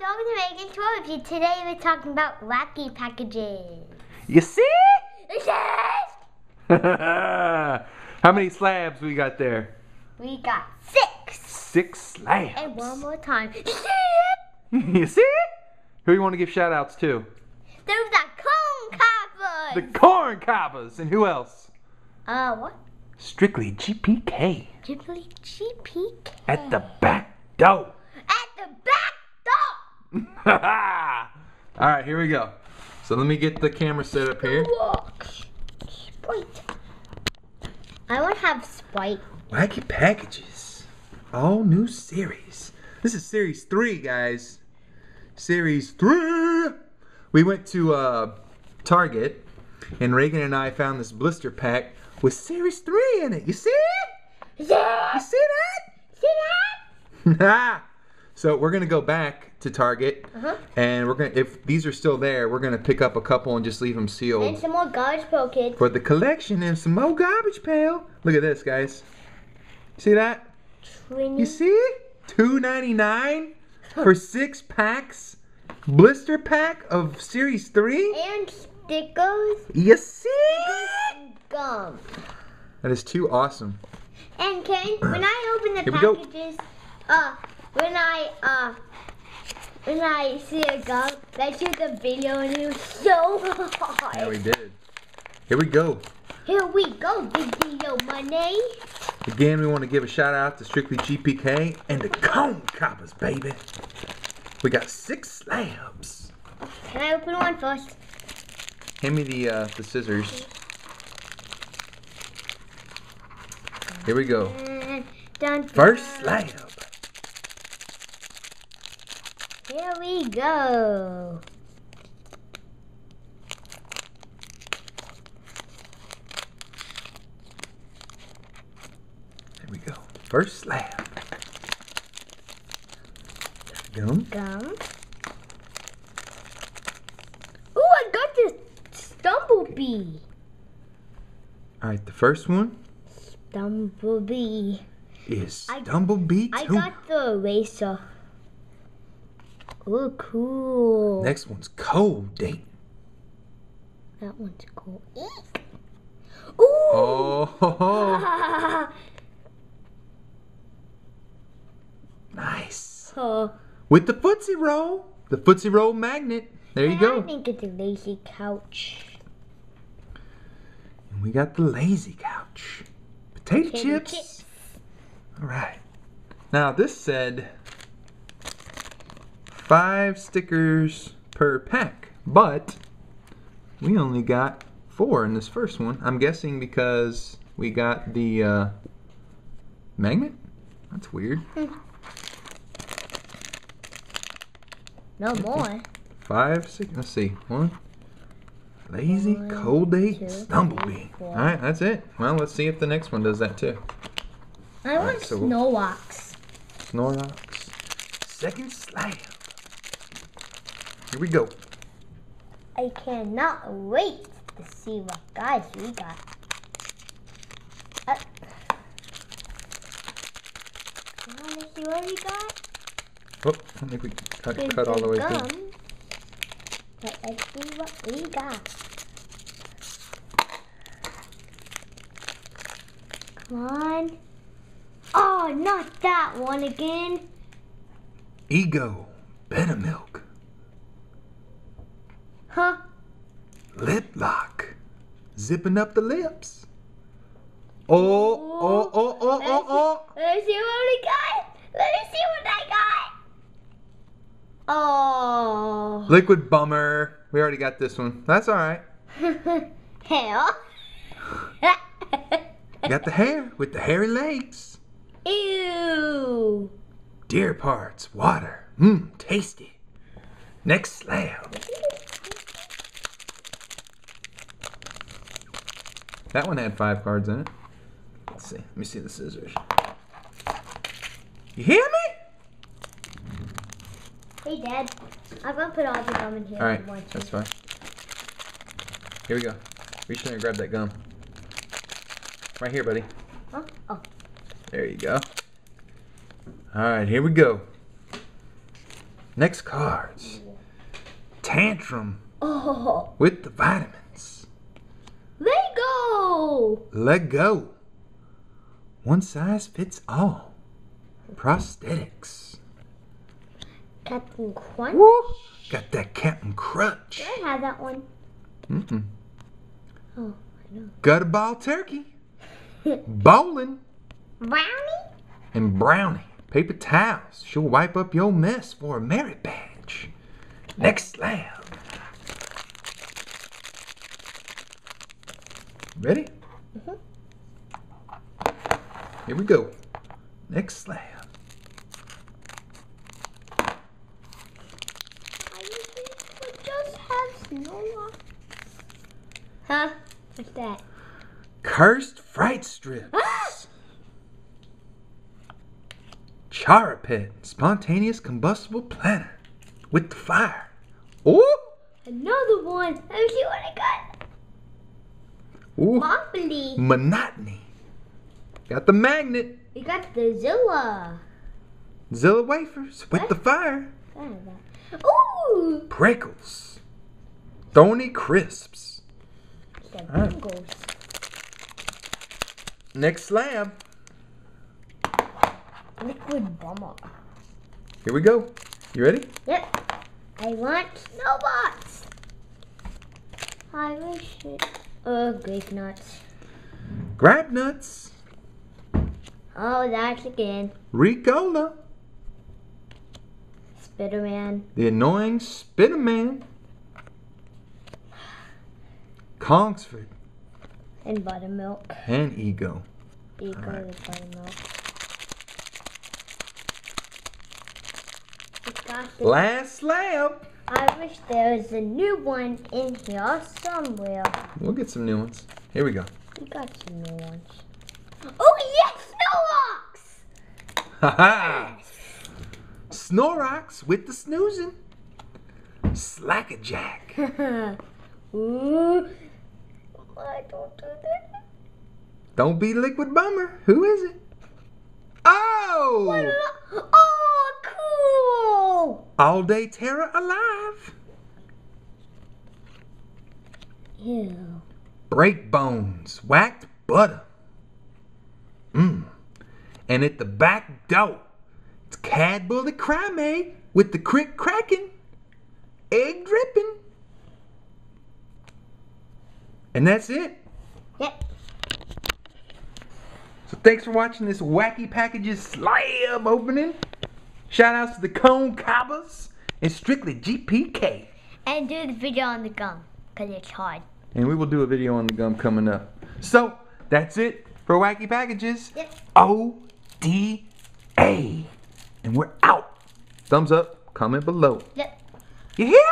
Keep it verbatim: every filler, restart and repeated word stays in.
Welcome to Megan's World Review. Today we're talking about Wacky Packages. You see? Yes! How many slabs we got there? We got six. Six slabs. And one more time. You see? Who you want to give shout outs to? There's the Corn Cobbers. The Corn Cobbers. And who else? Uh, what? Strictly G P K. Strictly G P K. At the back door. At the back door! Alright, here we go. So let me get the camera set up here. Look. Sprite. I want to have Sprite. Wacky Packages. All new series. This is series three, guys. Series three! We went to uh, Target, and Reagan and I found this blister pack with series three in it. You see it? Yeah. You see that? See that? So we're gonna go back to Target, uh-huh. and we're gonna if these are still there, we're gonna pick up a couple and just leave them sealed. And some more Garbage Pail Kids for the collection, and some more Garbage Pail. Look at this, guys. See that? twenty. You see? two ninety-nine for six packs, blister pack of series three, and stickers. You see? Gum. That is too awesome. And Karen, when I open the Here packages, uh, when I uh, when I see a gum, I shoot the video and it was so hard. Yeah, we did. Here we go. Here we go, video money. Again, we want to give a shout out to Strictly G P K and the Corn Cobbers, baby. We got six slabs. Can I open one first? Hand me the uh, the scissors. Here we go. First slab. Here we go. There we go. First slab. Gum. Gum. Ooh, I got this Stumblebee. All right, the first one. Stumblebee. Is Stumblebee I, too? I got the eraser. Oh, cool. Next one's Cold Date. That one's cool. Ooh. Oh. Ho, ho. Nice. Oh. With the Footsie Roll. The Footsie Roll magnet. There you I go. I think it's a Lazy Couch. And we got the Lazy Couch. Potato chips. chips. All right. Now this said five stickers per pack, but we only got four in this first one. I'm guessing because we got the uh, magnet. That's weird. No more. Five stickers. Let's see. One. Lazy, Cold Date, Stumblebee. All right, that's it. Well, let's see if the next one does that too. I All want right, so Snorlax. We'll... Snorlax. Second slab. Here we go. I cannot wait to see what guys we got. Uh, you want to see what we got? Oh, I think we cut, cut all the way gum. through. Let's see what we got. Come on. Oh, not that one again. Ego Penny Milk. Huh? Lip Lock. Zipping up the lips. Oh, oh, oh, oh, oh, oh. Let me see what we got. Let me see what I got. Oh. Liquid Bummer. We already got this one. That's all right. Hell. Got the hair with the hairy legs. Ew. Deer Parts. Water. Mmm, tasty. Next slab. That one had five cards in it. Let's see. Let me see the scissors. You hear me? Hey, Dad, I'm going to put all the gum in here. All right, that's fine. Here we go. Reach in and grab that gum. Right here, buddy. Huh? Oh. There you go. All right, here we go. Next cards. Tantrum. Oh. With the vitamins. Lego. Lego. One size fits all. Prosthetics. Captain Crunch. Woo. Got that Captain Crunch. Did I have that one? Mm-mm. Oh, I know. Gutter ball turkey. Bowling. Brownie. And brownie. Paper towels. She'll wipe up your mess for a merit badge. Next slab. Ready? Mm-hmm. Here we go. Next slab. I think we just have Snorlax. Huh? What's that? Cursed Fright Strip. Charapet, Spontaneous Combustible Planner with the fire. Oh! Another one. Let me see what I got. Ooh. Monopony. Monotony. Got the magnet. We got the Zilla. Zilla Wafers with what? The fire. Ooh! Prickles. Thony Crisps. The Prickles. Right. Next slab. Liquid Bummer. Here we go. You ready? Yep. I want snowbots. I wish it. Oh, grape nuts. Grape nuts. Oh, that's again. Ricola. Spider-Man. The Annoying Spider-Man. Kongsford. And buttermilk. And Ego. Ego right. With buttermilk. Last slab. I wish there was a new one in here somewhere. We'll get some new ones. Here we go. We got some new ones. Oh yes, Snorlax! Haha! Snorlax with the snoozing. Slack-a-jack. Ooh. I don't do that. Don't be Liquid Bummer. Who is it? Oh! What is it? Oh! Cool! All Day Terror Alive! Ew. Break Bones, Whacked Butter. Mmm. And at the back door, it's Cadbury Creme with the crick cracking, egg dripping. And that's it. Yep. So thanks for watching this Wacky Packages slab opening. Shout outs to the Corn Cobbers and Strictly G P K. And do the video on the gum, because it's hard. And we will do a video on the gum coming up. So, that's it for Wacky Packages. Yep. O D A. And we're out. Thumbs up, comment below. Yep. You hear?